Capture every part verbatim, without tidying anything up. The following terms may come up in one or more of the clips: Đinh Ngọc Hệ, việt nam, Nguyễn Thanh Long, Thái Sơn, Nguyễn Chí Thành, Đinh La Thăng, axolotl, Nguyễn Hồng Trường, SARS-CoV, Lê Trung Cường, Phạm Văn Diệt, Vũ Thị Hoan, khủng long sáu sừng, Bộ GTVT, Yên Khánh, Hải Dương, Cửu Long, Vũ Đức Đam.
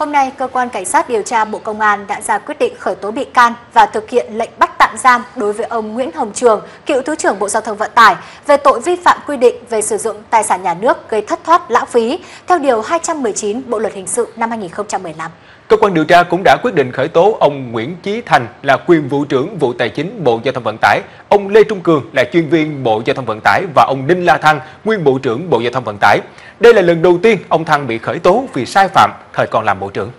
hôm nay cơ quan cảnh sát điều tra Bộ Công an đã ra quyết định khởi tố bị can và thực hiện lệnh bắt tạm giam đối với ông Nguyễn Hồng Trường, cựu Thứ trưởng Bộ Giao thông Vận tải về tội vi phạm quy định về sử dụng tài sản nhà nước gây thất thoát lãng phí theo điều hai trăm mười chín Bộ luật hình sự năm hai nghìn không trăm mười lăm. Cơ quan điều tra cũng đã quyết định khởi tố ông Nguyễn Chí Thành là quyền vụ trưởng vụ tài chính Bộ Giao thông Vận tải, ông Lê Trung Cường là chuyên viên Bộ Giao thông Vận tải và ông Đinh La Thăng, nguyên Bộ trưởng Bộ Giao thông Vận tải. Đây là lần đầu tiên ông Thăng bị khởi tố vì sai phạm thời còn làm Bộ trưởng.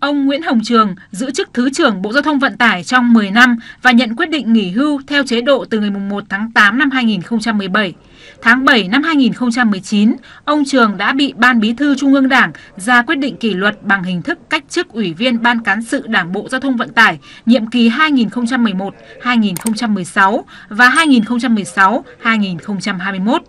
Ông Nguyễn Hồng Trường giữ chức Thứ trưởng Bộ Giao thông Vận tải trong mười năm và nhận quyết định nghỉ hưu theo chế độ từ ngày mùng một tháng tám năm hai nghìn không trăm mười bảy. Tháng bảy năm hai nghìn không trăm mười chín, ông Trường đã bị Ban Bí thư Trung ương Đảng ra quyết định kỷ luật bằng hình thức cách chức Ủy viên Ban Cán sự Đảng Bộ Giao thông Vận tải nhiệm kỳ hai nghìn không trăm mười một hai nghìn không trăm mười sáu và hai nghìn không trăm mười sáu hai nghìn không trăm hai mươi mốt.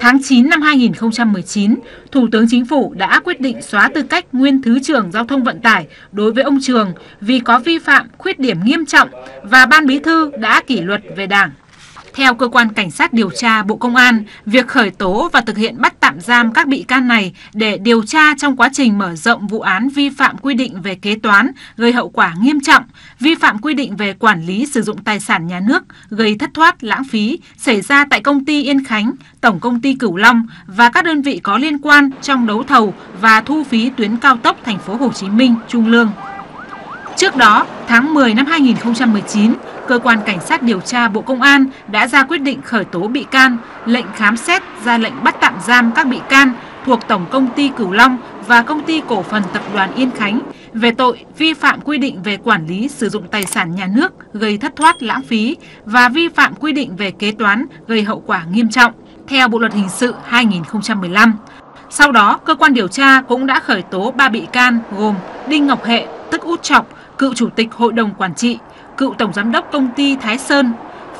Tháng chín năm hai nghìn không trăm mười chín, Thủ tướng Chính phủ đã quyết định xóa tư cách nguyên Thứ trưởng Giao thông Vận tải đối với ông Trường vì có vi phạm khuyết điểm nghiêm trọng và Ban Bí thư đã kỷ luật về Đảng. Theo Cơ quan Cảnh sát điều tra Bộ Công an, việc khởi tố và thực hiện bắt tạm giam các bị can này để điều tra trong quá trình mở rộng vụ án vi phạm quy định về kế toán gây hậu quả nghiêm trọng, vi phạm quy định về quản lý sử dụng tài sản nhà nước gây thất thoát lãng phí xảy ra tại công ty Yên Khánh, Tổng công ty Cửu Long và các đơn vị có liên quan trong đấu thầu và thu phí tuyến cao tốc thành phố Hồ Chí Minh - Trung Lương. Trước đó, tháng mười năm hai nghìn không trăm mười chín, Cơ quan Cảnh sát điều tra Bộ Công an đã ra quyết định khởi tố bị can, lệnh khám xét, ra lệnh bắt tạm giam các bị can thuộc Tổng công ty Cửu Long và Công ty Cổ phần Tập đoàn Yên Khánh về tội vi phạm quy định về quản lý sử dụng tài sản nhà nước gây thất thoát lãng phí và vi phạm quy định về kế toán gây hậu quả nghiêm trọng theo Bộ luật hình sự hai nghìn không trăm mười lăm. Sau đó, cơ quan điều tra cũng đã khởi tố ba bị can gồm Đinh Ngọc Hệ, tức Út Chọc, cựu Chủ tịch Hội đồng Quản trị, cựu Tổng Giám đốc Công ty Thái Sơn,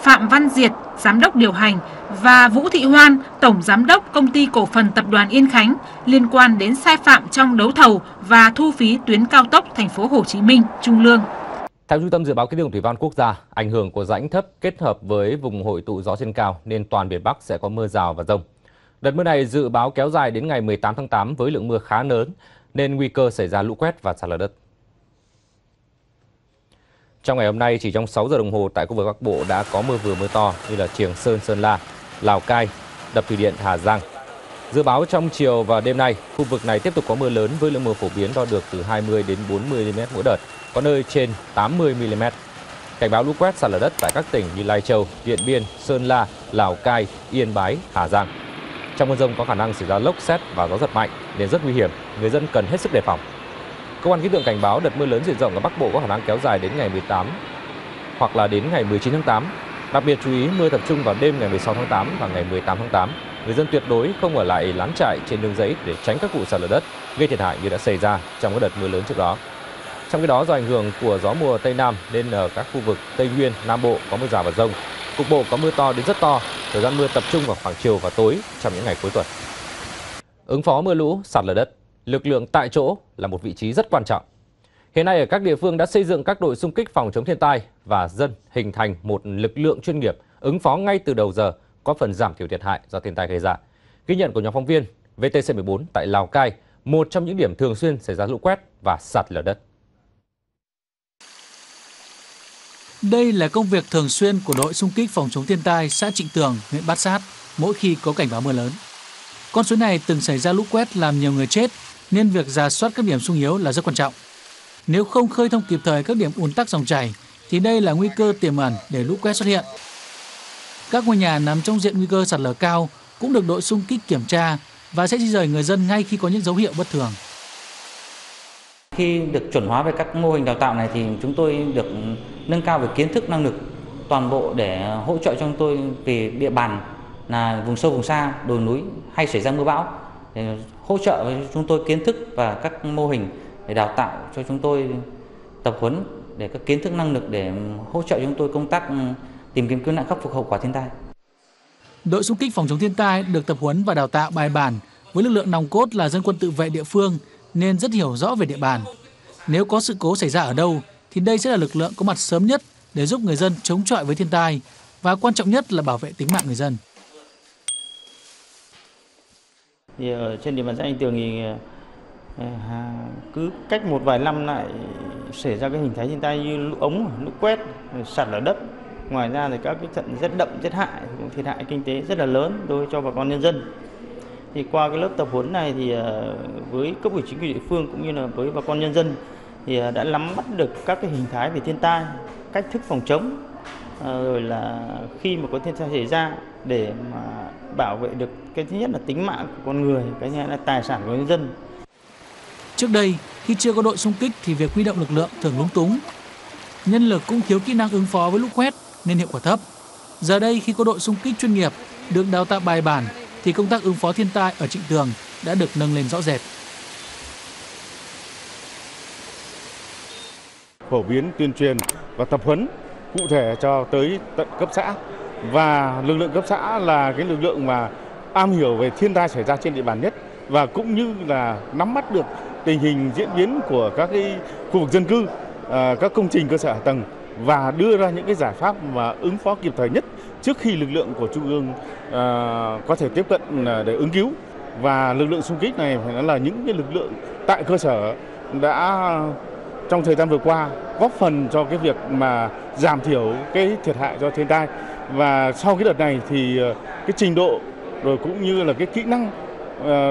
Phạm Văn Diệt, Giám đốc điều hành và Vũ Thị Hoan, Tổng Giám đốc Công ty Cổ phần Tập đoàn Yên Khánh liên quan đến sai phạm trong đấu thầu và thu phí tuyến cao tốc thành phố Hồ Chí Minh - Trung Lương. Theo Trung tâm Dự báo Khí tượng Thủy văn Quốc gia, ảnh hưởng của rãnh thấp kết hợp với vùng hội tụ gió trên cao nên toàn miền Bắc sẽ có mưa rào và dông. Đợt mưa này dự báo kéo dài đến ngày mười tám tháng tám với lượng mưa khá lớn nên nguy cơ xảy ra lũ quét và sạt lở đất. Trong ngày hôm nay, chỉ trong sáu giờ đồng hồ tại khu vực Bắc Bộ đã có mưa vừa mưa to như là Trường Sơn, Sơn La, Lào Cai, Đập Thủy Điện, Hà Giang. Dự báo trong chiều và đêm nay, khu vực này tiếp tục có mưa lớn với lượng mưa phổ biến đo được từ hai mươi đến bốn mươi mi-li-mét mỗi đợt, có nơi trên tám mươi mi-li-mét. Cảnh báo lũ quét sạt lở đất tại các tỉnh như Lai Châu, Điện Biên, Sơn La, Lào Cai, Yên Bái, Hà Giang. Trong mưa dông có khả năng xảy ra lốc sét và gió giật mạnh nên rất nguy hiểm, người dân cần hết sức đề phòng. Cơ quan khí tượng cảnh báo đợt mưa lớn diện rộng ở Bắc Bộ có khả năng kéo dài đến ngày mười tám hoặc là đến ngày mười chín tháng tám. Đặc biệt chú ý mưa tập trung vào đêm ngày mười sáu tháng tám và ngày mười tám tháng tám. Người dân tuyệt đối không ở lại lán trại trên nương rẫy để tránh các vụ sạt lở đất gây thiệt hại như đã xảy ra trong các đợt mưa lớn trước đó. Trong khi đó, do ảnh hưởng của gió mùa Tây Nam nên ở các khu vực Tây Nguyên, Nam Bộ có mưa rào và dông. Cục bộ có mưa to đến rất to. Thời gian mưa tập trung vào khoảng chiều và tối trong những ngày cuối tuần. Ứng phó mưa lũ, sạt lở đất, lực lượng tại chỗ là một vị trí rất quan trọng. Hiện nay ở các địa phương đã xây dựng các đội xung kích phòng chống thiên tai và dân hình thành một lực lượng chuyên nghiệp ứng phó ngay từ đầu giờ, có phần giảm thiểu thiệt hại do thiên tai gây ra. Ghi nhận của nhóm phóng viên vê tê xê mười bốn tại Lào Cai, một trong những điểm thường xuyên xảy ra lũ quét và sạt lở đất. Đây là công việc thường xuyên của đội xung kích phòng chống thiên tai xã Trịnh Tường, huyện Bát Sát mỗi khi có cảnh báo mưa lớn. Con suối này từng xảy ra lũ quét làm nhiều người chết, nên việc rà soát các điểm sung yếu là rất quan trọng. Nếu không khơi thông kịp thời các điểm ùn tắc dòng chảy, thì đây là nguy cơ tiềm ẩn để lũ quét xuất hiện. Các ngôi nhà nằm trong diện nguy cơ sạt lở cao cũng được đội xung kích kiểm tra và sẽ di rời người dân ngay khi có những dấu hiệu bất thường. Khi được chuẩn hóa về các mô hình đào tạo này thì chúng tôi được nâng cao về kiến thức, năng lực toàn bộ để hỗ trợ cho chúng tôi về địa bàn là vùng sâu, vùng xa, đồi núi hay xảy ra mưa bão, để hỗ trợ với chúng tôi kiến thức và các mô hình để đào tạo cho chúng tôi, tập huấn để các kiến thức, năng lực để hỗ trợ chúng tôi công tác tìm kiếm cứu nạn, khắc phục hậu quả thiên tai. Đội xung kích phòng chống thiên tai được tập huấn và đào tạo bài bản với lực lượng nòng cốt là dân quân tự vệ địa phương nên rất hiểu rõ về địa bàn. Nếu có sự cố xảy ra ở đâu thì đây sẽ là lực lượng có mặt sớm nhất để giúp người dân chống chọi với thiên tai và quan trọng nhất là bảo vệ tính mạng người dân. Thì ở trên địa bàn xã Anh Tường thì cứ cách một vài năm lại xảy ra cái hình thái thiên tai như lũ ống, lũ quét, sạt lở đất. Ngoài ra thì các cái trận rét đậm, rét hại cũng thiệt hại kinh tế rất là lớn đối cho bà con nhân dân. Thì qua cái lớp tập huấn này thì với cấp ủy chính quyền địa phương cũng như là với bà con nhân dân thì đã nắm bắt được các cái hình thái về thiên tai, cách thức phòng chống, rồi là khi mà có thiên tai xảy ra để mà bảo vệ được cái thứ nhất là tính mạng của con người, cái thứ hai là tài sản của nhân dân. Trước đây khi chưa có đội xung kích thì việc huy động lực lượng thường lúng túng, nhân lực cũng thiếu kỹ năng ứng phó với lũ quét nên hiệu quả thấp. Giờ đây khi có đội xung kích chuyên nghiệp được đào tạo bài bản thì công tác ứng phó thiên tai ở Trịnh Tường đã được nâng lên rõ rệt. Phổ biến tuyên truyền và tập huấn cụ thể cho tới tận cấp xã, và lực lượng cấp xã là cái lực lượng mà am hiểu về thiên tai xảy ra trên địa bàn nhất, và cũng như là nắm bắt được tình hình diễn biến của các cái khu vực dân cư, các công trình cơ sở hạ tầng và đưa ra những cái giải pháp mà ứng phó kịp thời nhất trước khi lực lượng của trung ương có thể tiếp cận để ứng cứu. Và lực lượng xung kích này phải nói là những cái lực lượng tại cơ sở đã trong thời gian vừa qua góp phần cho cái việc mà giảm thiểu cái thiệt hại do thiên tai. Và sau cái đợt này thì cái trình độ rồi cũng như là cái kỹ năng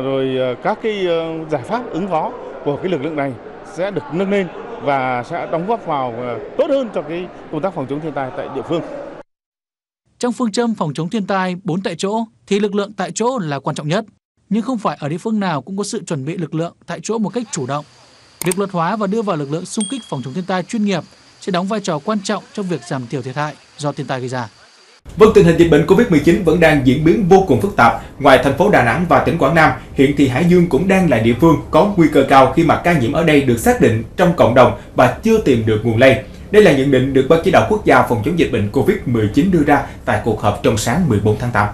rồi các cái giải pháp ứng phó của cái lực lượng này sẽ được nâng lên và sẽ đóng góp vào tốt hơn cho cái công tác phòng chống thiên tai tại địa phương. Trong phương châm phòng chống thiên tai bốn tại chỗ thì lực lượng tại chỗ là quan trọng nhất, nhưng không phải ở địa phương nào cũng có sự chuẩn bị lực lượng tại chỗ một cách chủ động. Việc luật hóa và đưa vào lực lượng xung kích phòng chống thiên tai chuyên nghiệp sẽ đóng vai trò quan trọng trong việc giảm thiểu thiệt hại do thiên tai gây ra. Vâng, tình hình dịch bệnh Covid mười chín vẫn đang diễn biến vô cùng phức tạp. Ngoài thành phố Đà Nẵng và tỉnh Quảng Nam, hiện thì Hải Dương cũng đang là địa phương có nguy cơ cao khi mà ca nhiễm ở đây được xác định trong cộng đồng và chưa tìm được nguồn lây. Đây là nhận định được Ban Chỉ đạo Quốc gia phòng chống dịch bệnh Covid mười chín đưa ra tại cuộc họp trong sáng mười bốn tháng tám.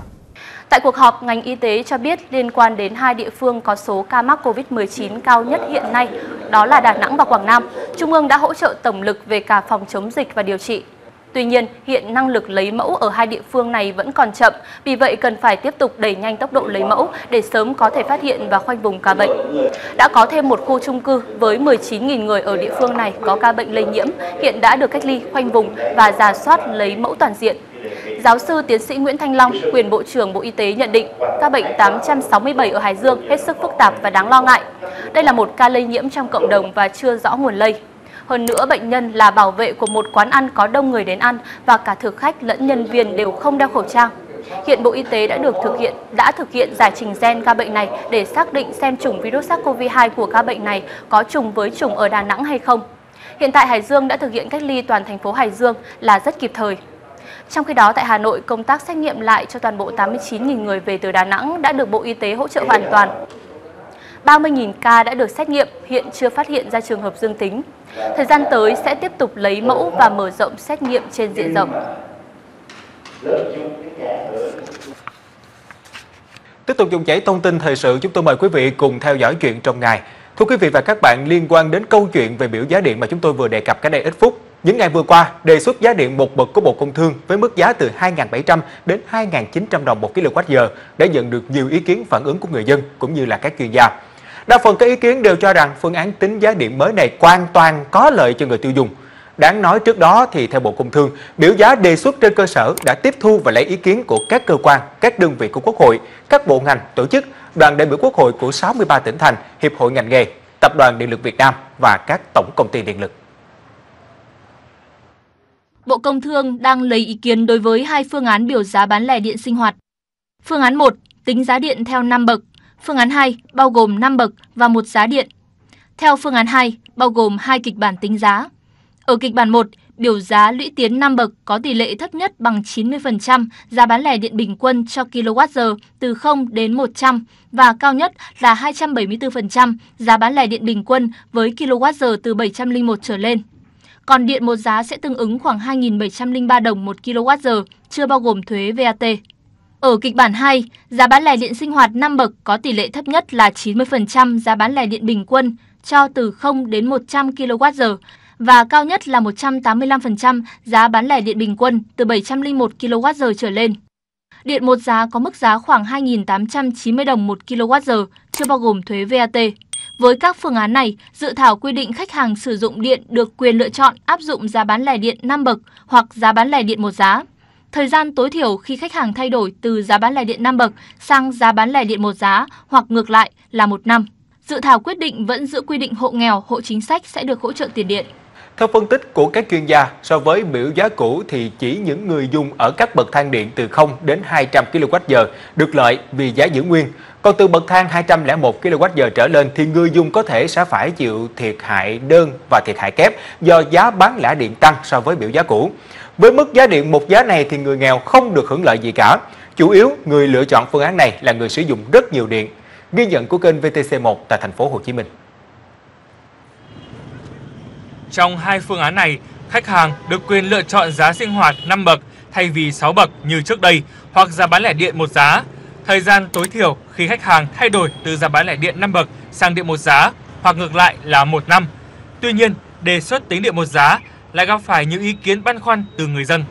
Tại cuộc họp, ngành y tế cho biết liên quan đến hai địa phương có số ca mắc Covid mười chín cao nhất hiện nay, đó là Đà Nẵng và Quảng Nam, Trung ương đã hỗ trợ tổng lực về cả phòng chống dịch và điều trị. Tuy nhiên, hiện năng lực lấy mẫu ở hai địa phương này vẫn còn chậm, vì vậy cần phải tiếp tục đẩy nhanh tốc độ lấy mẫu để sớm có thể phát hiện và khoanh vùng ca bệnh. Đã có thêm một khu chung cư với mười chín nghìn người ở địa phương này có ca bệnh lây nhiễm, hiện đã được cách ly, khoanh vùng và rà soát lấy mẫu toàn diện. Giáo sư tiến sĩ Nguyễn Thanh Long, quyền Bộ trưởng Bộ Y tế nhận định ca bệnh tám trăm sáu mươi bảy ở Hải Dương hết sức phức tạp và đáng lo ngại. Đây là một ca lây nhiễm trong cộng đồng và chưa rõ nguồn lây. Hơn nữa, bệnh nhân là bảo vệ của một quán ăn có đông người đến ăn và cả thực khách lẫn nhân viên đều không đeo khẩu trang. Hiện Bộ Y tế đã được thực hiện đã thực hiện giải trình gen ca bệnh này để xác định xem chủng virus SARS-CoV hai của ca bệnh này có trùng với chủng ở Đà Nẵng hay không. Hiện tại Hải Dương đã thực hiện cách ly toàn thành phố Hải Dương là rất kịp thời. Trong khi đó, tại Hà Nội, công tác xét nghiệm lại cho toàn bộ tám mươi chín nghìn người về từ Đà Nẵng đã được Bộ Y tế hỗ trợ hoàn toàn. ba mươi nghìn ca đã được xét nghiệm, hiện chưa phát hiện ra trường hợp dương tính. Thời gian tới sẽ tiếp tục lấy mẫu và mở rộng xét nghiệm trên diện rộng. Tiếp tục dòng chảy thông tin thời sự, chúng tôi mời quý vị cùng theo dõi chuyện trong ngày. Thưa quý vị và các bạn, liên quan đến câu chuyện về biểu giá điện mà chúng tôi vừa đề cập cách đây ít phút, những ngày vừa qua, đề xuất giá điện một bậc của Bộ Công Thương với mức giá từ hai nghìn bảy trăm đến hai nghìn chín trăm đồng một kWh đã nhận được nhiều ý kiến phản ứng của người dân cũng như là các chuyên gia. Đa phần các ý kiến đều cho rằng phương án tính giá điện mới này hoàn toàn có lợi cho người tiêu dùng. Đáng nói trước đó thì theo Bộ Công Thương, biểu giá đề xuất trên cơ sở đã tiếp thu và lấy ý kiến của các cơ quan, các đơn vị của Quốc hội, các bộ ngành, tổ chức, đoàn đại biểu Quốc hội của sáu mươi ba tỉnh thành, hiệp hội ngành nghề, Tập đoàn Điện lực Việt Nam và các tổng công ty điện lực. Bộ Công Thương đang lấy ý kiến đối với hai phương án biểu giá bán lẻ điện sinh hoạt. Phương án một, tính giá điện theo năm bậc. Phương án hai, bao gồm năm bậc và một giá điện. Theo phương án hai, bao gồm hai kịch bản tính giá. Ở kịch bản một, biểu giá lũy tiến năm bậc có tỷ lệ thấp nhất bằng chín mươi phần trăm giá bán lẻ điện bình quân cho kWh từ không đến một trăm và cao nhất là hai trăm bảy mươi tư phần trăm giá bán lẻ điện bình quân với kWh từ bảy trăm lẻ một trở lên. Còn điện một giá sẽ tương ứng khoảng hai nghìn bảy trăm lẻ ba đồng một kWh, chưa bao gồm thuế vê a tê. Ở kịch bản hai, giá bán lẻ điện sinh hoạt năm bậc có tỷ lệ thấp nhất là chín mươi phần trăm giá bán lẻ điện bình quân cho từ không đến một trăm kWh và cao nhất là một trăm tám mươi lăm phần trăm giá bán lẻ điện bình quân từ bảy trăm lẻ một kWh trở lên. Điện một giá có mức giá khoảng hai nghìn tám trăm chín mươi đồng một ki lô oát giờ, chưa bao gồm thuế vê a tê. Với các phương án này, dự thảo quy định khách hàng sử dụng điện được quyền lựa chọn áp dụng giá bán lẻ điện năm bậc hoặc giá bán lẻ điện một giá. Thời gian tối thiểu khi khách hàng thay đổi từ giá bán lẻ điện năm bậc sang giá bán lẻ điện một giá hoặc ngược lại là một năm. Dự thảo quyết định vẫn giữ quy định hộ nghèo, hộ chính sách sẽ được hỗ trợ tiền điện. Theo phân tích của các chuyên gia, so với biểu giá cũ thì chỉ những người dùng ở các bậc thang điện từ không đến hai trăm ki lô oát giờ được lợi vì giá giữ nguyên. Còn từ bậc thang hai trăm lẻ một ki lô oát giờ trở lên thì người dùng có thể sẽ phải chịu thiệt hại đơn và thiệt hại kép do giá bán lẻ điện tăng so với biểu giá cũ. Với mức giá điện một giá này thì người nghèo không được hưởng lợi gì cả. Chủ yếu người lựa chọn phương án này là người sử dụng rất nhiều điện. Ghi nhận của kênh vê tê xê một tại thành phố Hồ Chí Minh. Trong hai phương án này, khách hàng được quyền lựa chọn giá sinh hoạt năm bậc thay vì sáu bậc như trước đây hoặc giá bán lẻ điện một giá. Thời gian tối thiểu khi khách hàng thay đổi từ giá bán lẻ điện năm bậc sang điện một giá hoặc ngược lại là một năm. Tuy nhiên, đề xuất tính điện một giá lại gặp phải những ý kiến băn khoăn từ người dân.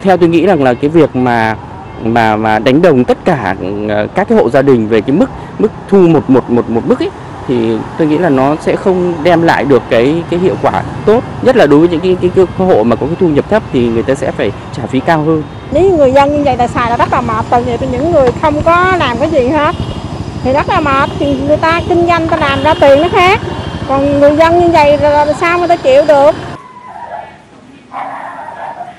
Theo tôi nghĩ rằng là cái việc mà mà mà đánh đồng tất cả các cái hộ gia đình về cái mức mức thu một một một một mức ấy, thì tôi nghĩ là nó sẽ không đem lại được cái cái hiệu quả tốt, nhất là đối với những cái cái, cái hộ mà có cái thu nhập thấp thì người ta sẽ phải trả phí cao hơn. Nếu như người dân như vậy là xài là rất là mệt, tại vì những người không có làm cái gì hết thì rất là mệt, thì người ta kinh doanh ta làm ra tiền nó khác, còn người dân như vậy là sao người ta chịu được.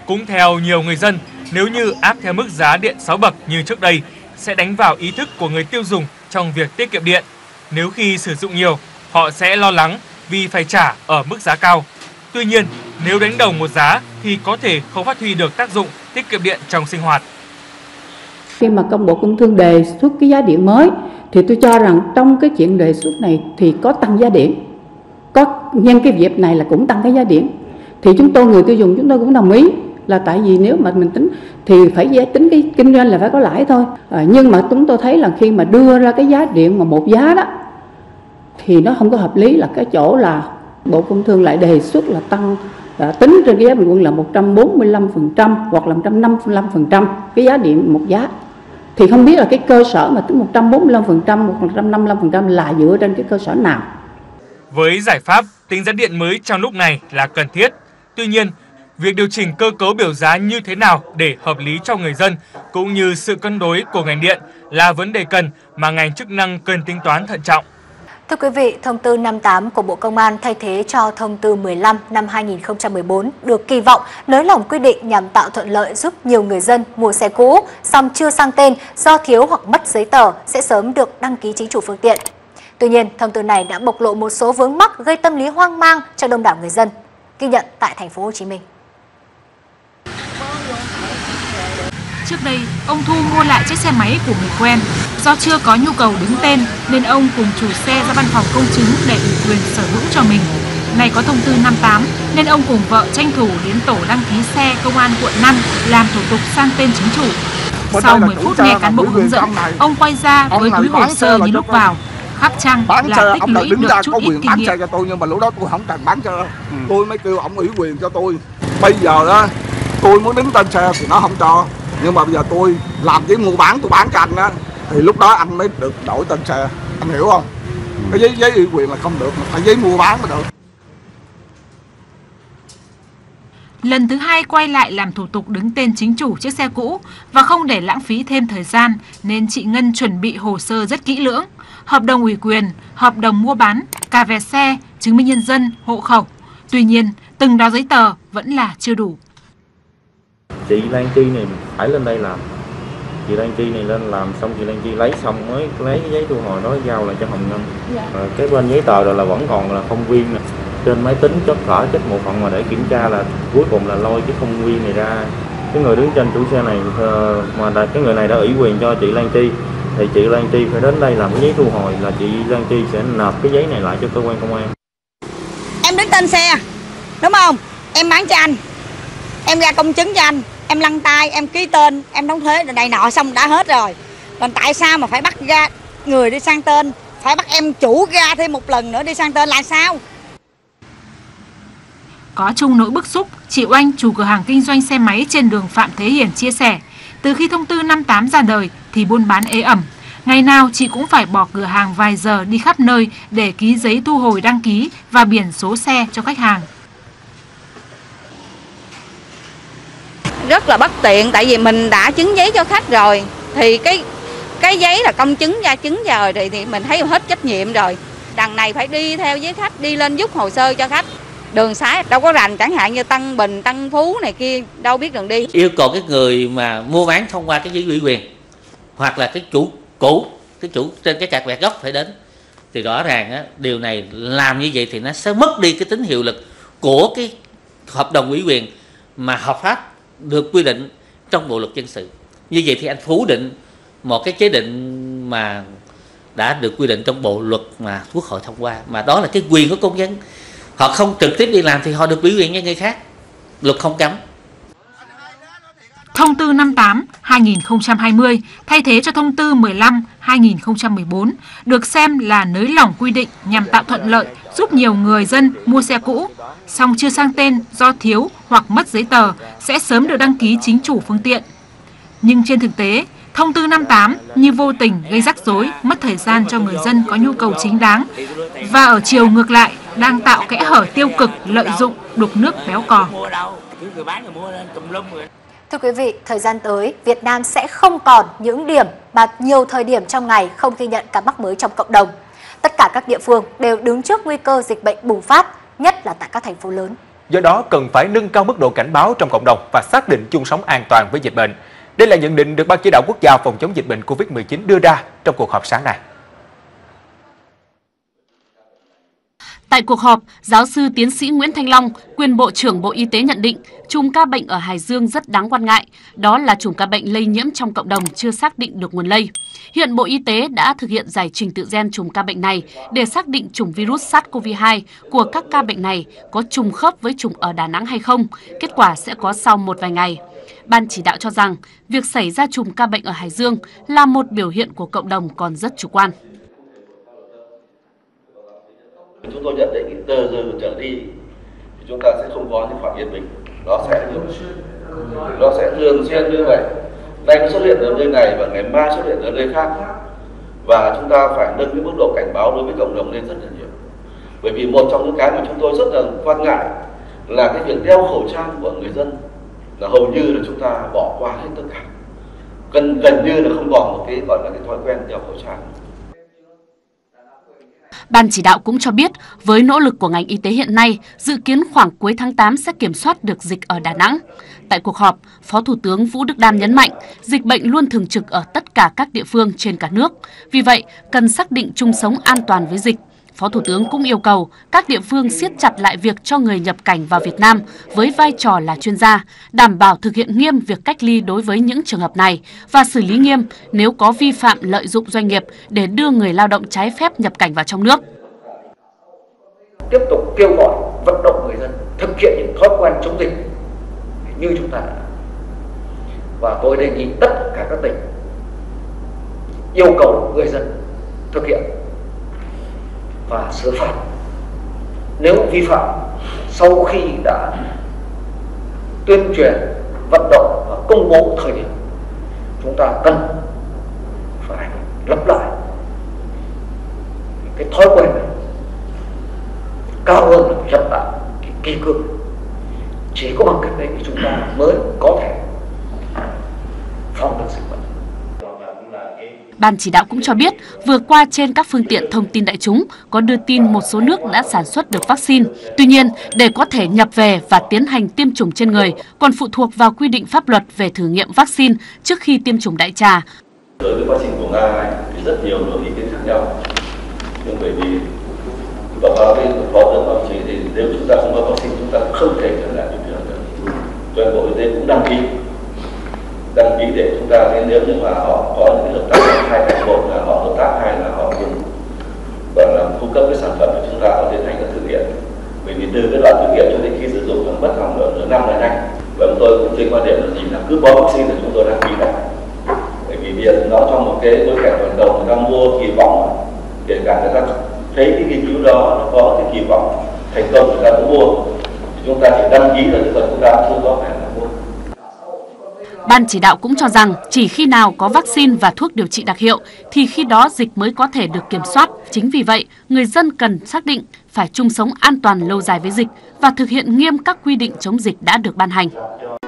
Cũng theo nhiều người dân, nếu như áp theo mức giá điện sáu bậc như trước đây sẽ đánh vào ý thức của người tiêu dùng trong việc tiết kiệm điện. Nếu khi sử dụng nhiều, họ sẽ lo lắng vì phải trả ở mức giá cao. Tuy nhiên, nếu đánh đồng một giá thì có thể không phát huy được tác dụng tiết kiệm điện trong sinh hoạt. Khi mà công Bộ Công Thương đề xuất cái giá điện mới thì tôi cho rằng trong cái chuyện đề xuất này thì có tăng giá điện. Có nhân cái việc này là cũng tăng cái giá điện. Thì chúng tôi người tiêu dùng chúng tôi cũng đồng ý là tại vì nếu mà mình tính thì phải tính cái kinh doanh là phải có lãi thôi. À, nhưng mà chúng tôi thấy là khi mà đưa ra cái giá điện mà một giá đó thì nó không có hợp lý, là cái chỗ là Bộ Công Thương lại đề xuất là tăng à, tính trên cái giá bình quân là một trăm bốn mươi lăm phần trăm hoặc là một trăm năm mươi lăm phần trăm cái giá điện một giá. Thì không biết là cái cơ sở mà tính một trăm bốn mươi lăm phần trăm hoặc một trăm năm mươi lăm phần trăm là dựa trên cái cơ sở nào. Với giải pháp tính giá điện mới trong lúc này là cần thiết. Tuy nhiên, việc điều chỉnh cơ cấu biểu giá như thế nào để hợp lý cho người dân cũng như sự cân đối của ngành điện là vấn đề cần mà ngành chức năng cần tính toán thận trọng. Thưa quý vị, thông tư năm mươi tám của Bộ Công an thay thế cho thông tư mười lăm năm hai nghìn không trăm mười bốn được kỳ vọng nới lỏng quy định nhằm tạo thuận lợi giúp nhiều người dân mua xe cũ, song chưa sang tên do thiếu hoặc mất giấy tờ sẽ sớm được đăng ký chính chủ phương tiện. Tuy nhiên, thông tư này đã bộc lộ một số vướng mắc gây tâm lý hoang mang cho đông đảo người dân. Ghi nhận tại thành phố Hồ Chí Minh. Trước đây, ông Thu mua lại chiếc xe máy của người quen. Do chưa có nhu cầu đứng tên nên ông cùng chủ xe ra văn phòng công chứng để ủy quyền sở hữu cho mình. Nay có thông tư năm mươi tám nên ông cùng vợ tranh thủ đến tổ đăng ký xe công an quận năm làm thủ tục sang tên chính chủ. Sau mười phút nghe cán bộ hướng dẫn, ông quay ra với túi hồ sơ như lúc vào. Khắp trang là tích lũy được chút ít kinh nghiệm. Xe cho tôi, nhưng mà lúc đó tôi không cần bán cho tôi, mới kêu ông ủy quyền cho tôi. Bây giờ đó, tôi muốn đứng tên xe thì nó không cho. Nhưng mà bây giờ tôi làm cái mua bán, tôi bán cho anh á, thì lúc đó anh mới được đổi tên xe, anh hiểu không? Cái giấy giấy ủy quyền là không được, mà phải giấy mua bán mới được. Lần thứ hai quay lại làm thủ tục đứng tên chính chủ chiếc xe cũ và không để lãng phí thêm thời gian nên chị Ngân chuẩn bị hồ sơ rất kỹ lưỡng, hợp đồng ủy quyền, hợp đồng mua bán, cả vé xe, chứng minh nhân dân, hộ khẩu. Tuy nhiên, từng đó giấy tờ vẫn là chưa đủ. Chị Lan Chi này phải lên đây làm, chị Lan Chi này lên làm xong chị Lan Chi lấy xong mới lấy cái giấy thu hồi đó giao lại cho Hồng Ngân. Dạ. À, cái bên giấy tờ rồi là vẫn còn là không nguyên nè, trên máy tính chất thở chất một phần mà để kiểm tra là cuối cùng là lôi cái không nguyên này ra. Cái người đứng trên chủ xe này mà là cái người này đã ủy quyền cho chị Lan Chi thì chị Lan Chi phải đến đây làm cái giấy thu hồi, là chị Lan Chi sẽ nộp cái giấy này lại cho cơ quan công an. Em đứng tên xe đúng không, em bán cho anh, em ra công chứng cho anh, em lăn tay, em ký tên, em đóng thuế rồi này nọ xong đã hết rồi. Còn tại sao mà phải bắt ra người đi sang tên, phải bắt em chủ ra thêm một lần nữa đi sang tên là sao? Có chung nỗi bức xúc, chị Oanh, chủ cửa hàng kinh doanh xe máy trên đường Phạm Thế Hiển chia sẻ, Từ khi thông tư năm mươi tám ra đời thì buôn bán ế ẩm. Ngày nào chị cũng phải bỏ cửa hàng vài giờ đi khắp nơi để ký giấy thu hồi đăng ký và biển số xe cho khách hàng. Rất là bất tiện, tại vì mình đã chứng giấy cho khách rồi thì cái cái giấy là công chứng ra chứng rồi thì, thì mình thấy hết trách nhiệm rồi. Đằng này phải đi theo với khách, đi lên giúp hồ sơ cho khách. Đường xá đâu có rành, chẳng hạn như Tân Bình, Tân Phú này kia, đâu biết đường đi. Yêu cầu cái người mà mua bán thông qua cái giấy ủy quyền hoặc là cái chủ cũ, cái chủ trên cái cạc vẹt gốc phải đến. Thì rõ ràng á, điều này làm như vậy thì nó sẽ mất đi cái tính hiệu lực của cái hợp đồng ủy quyền mà hợp pháp được quy định trong bộ luật dân sự. Như vậy thì anh phủ định một cái chế định mà đã được quy định trong bộ luật mà Quốc hội thông qua, mà đó là cái quyền của công dân. Họ không trực tiếp đi làm thì họ được ủy quyền cho người khác, luật không cấm. Thông tư năm mươi tám hai nghìn không trăm hai mươi thay thế cho thông tư mười lăm hai nghìn không trăm mười bốn được xem là nới lỏng quy định nhằm tạo thuận lợi giúp nhiều người dân mua xe cũ, song chưa sang tên do thiếu hoặc mất giấy tờ sẽ sớm được đăng ký chính chủ phương tiện. Nhưng trên thực tế, thông tư năm mươi tám như vô tình gây rắc rối, mất thời gian cho người dân có nhu cầu chính đáng và ở chiều ngược lại đang tạo kẽ hở tiêu cực, lợi dụng, đục nước béo cò. Thưa quý vị, thời gian tới, Việt Nam sẽ không còn những điểm mà nhiều thời điểm trong ngày không ghi nhận ca mắc mới trong cộng đồng. Tất cả các địa phương đều đứng trước nguy cơ dịch bệnh bùng phát, nhất là tại các thành phố lớn. Do đó, cần phải nâng cao mức độ cảnh báo trong cộng đồng và xác định chung sống an toàn với dịch bệnh. Đây là nhận định được Ban Chỉ đạo Quốc gia phòng chống dịch bệnh Covid mười chín đưa ra trong cuộc họp sáng nay. Tại cuộc họp, giáo sư tiến sĩ Nguyễn Thanh Long, quyền Bộ trưởng Bộ Y tế nhận định chùm ca bệnh ở Hải Dương rất đáng quan ngại, đó là chùm ca bệnh lây nhiễm trong cộng đồng chưa xác định được nguồn lây. Hiện Bộ Y tế đã thực hiện giải trình tự gen chùm ca bệnh này để xác định chùm virus SARS-xê o vê hai của các ca bệnh này có trùng khớp với chùm ở Đà Nẵng hay không, kết quả sẽ có sau một vài ngày. Ban chỉ đạo cho rằng việc xảy ra chùm ca bệnh ở Hải Dương là một biểu hiện của cộng đồng còn rất chủ quan. Chúng tôi nhận định từ giờ trở đi thì chúng ta sẽ không có những khoảng yên bình, nó sẽ nó sẽ thường xuyên như vậy. Nay xuất hiện ở nơi này và ngày mai xuất hiện ở nơi khác, và chúng ta phải nâng cái mức độ cảnh báo đối với cộng đồng lên rất là nhiều. Bởi vì một trong những cái mà chúng tôi rất là quan ngại là cái việc đeo khẩu trang của người dân là hầu như là chúng ta bỏ qua hết tất cả, gần gần như là không còn một cái gọi là cái thói quen đeo khẩu trang. Ban chỉ đạo cũng cho biết, với nỗ lực của ngành y tế hiện nay, dự kiến khoảng cuối tháng tám sẽ kiểm soát được dịch ở Đà Nẵng. Tại cuộc họp, Phó Thủ tướng Vũ Đức Đam nhấn mạnh, dịch bệnh luôn thường trực ở tất cả các địa phương trên cả nước. Vì vậy, cần xác định chung sống an toàn với dịch. Phó Thủ tướng cũng yêu cầu các địa phương siết chặt lại việc cho người nhập cảnh vào Việt Nam với vai trò là chuyên gia, đảm bảo thực hiện nghiêm việc cách ly đối với những trường hợp này và xử lý nghiêm nếu có vi phạm lợi dụng doanh nghiệp để đưa người lao động trái phép nhập cảnh vào trong nước. Tiếp tục kêu gọi vận động người dân thực hiện những thói quen chống dịch như chúng ta. Và tôi đề nghị tất cả các tỉnh yêu cầu người dân thực hiện và xử phạt nếu vi phạm, sau khi đã tuyên truyền, vận động và công bố thời điểm, chúng ta cần phải lặp lại cái thói quen này, cao hơn là phải lặp lại cái kỳ cương. Chỉ có bằng cách đấy thì chúng ta mới có thể phòng được dịch bệnh. Ban chỉ đạo cũng cho biết, vừa qua trên các phương tiện thông tin đại chúng có đưa tin một số nước đã sản xuất được vaccine. Tuy nhiên, để có thể nhập về và tiến hành tiêm chủng trên người còn phụ thuộc vào quy định pháp luật về thử nghiệm vaccine trước khi tiêm chủng đại trà. Đối với vaccine của Nga thì rất nhiều nội ý kiến khác nhau. Nhưng bởi vì báo cáo với Phó Tổng báo chí thì nếu chúng ta không có vaccine chúng ta không thể trở lại bình thường được. Toàn Bộ Y tế cũng đăng ký. đăng ký để chúng ta nên nếu như mà họ có những hợp tác hai cạnh, một là họ hợp tác, hai là họ cùng và là cung cấp cái sản phẩm của chúng ta có tiến hành các thử nghiệm. Bởi vì từ cái đoạn thử nghiệm cho đến khi sử dụng còn mất khoảng nửa năm là nhanh. Và chúng tôi cũng trên quan điểm là gì là cứ có vaccine thì chúng tôi đăng ký lại. Bởi vì việc nó trong một cái bối cảnh toàn cầu người ta mua kỳ vọng, kể cả người ta thấy cái nghiên cứu đó nó có cái kỳ vọng thành công người ta cũng mua. Chúng ta chỉ đăng ký là những người chúng ta chưa có phải. Ban chỉ đạo cũng cho rằng chỉ khi nào có vaccine và thuốc điều trị đặc hiệu thì khi đó dịch mới có thể được kiểm soát. Chính vì vậy, người dân cần xác định phải chung sống an toàn lâu dài với dịch và thực hiện nghiêm các quy định chống dịch đã được ban hành.